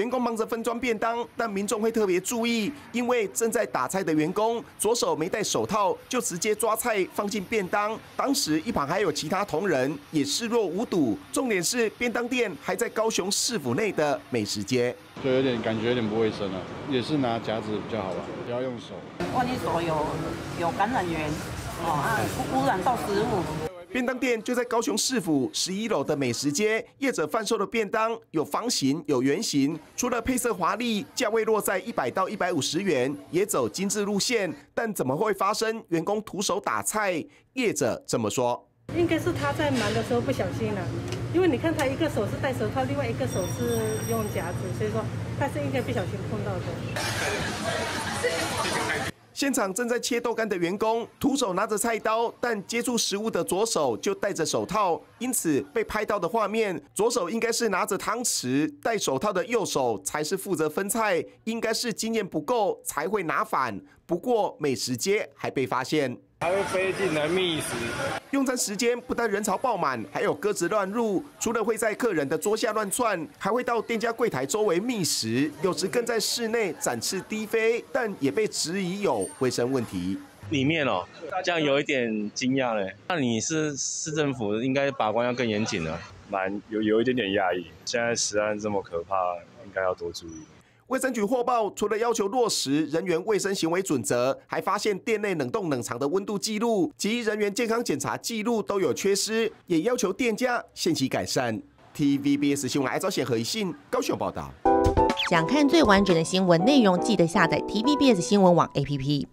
员工忙着分装便当，但民众会特别注意，因为正在打菜的员工左手没戴手套，就直接抓菜放进便当。当时一旁还有其他同仁也视若无睹。重点是便当店还在高雄市府内的美食街，所以有点感觉有点不卫生了。也是拿夹子比较好吧，不要用手。万一手有感染源，污染到食物。 便当店就在高雄市府11楼的美食街，业者贩售的便当有方形、有圆形，除了配色华丽，价位落在100到150元，也走精致路线。但怎么会发生员工徒手打菜？业者这么说：应该是他在忙的时候不小心了，因为你看他一个手是戴手套，另外一个手是用夹子，所以说他是应该不小心碰到的。 现场正在切豆干的员工，徒手拿着菜刀，但接触食物的左手就戴着手套，因此被拍到的画面，左手应该是拿着汤匙，戴手套的右手才是负责分菜，应该是经验不够才会拿反。不过美食街还被发现，还会飞进来觅食。用餐时间不但人潮爆满，还有鸽子乱入，除了会在客人的桌下乱窜，还会到店家柜台周围觅食，有时更在室内展翅低飞，但也被质疑有 卫生问题里面哦，这样有一点惊讶嘞。那你是市政府，应该把关要更严谨了。有一点点压抑，现在食安这么可怕，应该要多注意。 卫生局获报，除了要求落实人员卫生行为准则，还发现店内冷冻冷藏的温度记录及人员健康检查记录都有缺失，也要求店家限期改善。TVBS 新闻赵显和一信高雄报道。想看最完整的新闻内容，记得下载 TVBS 新闻网 APP。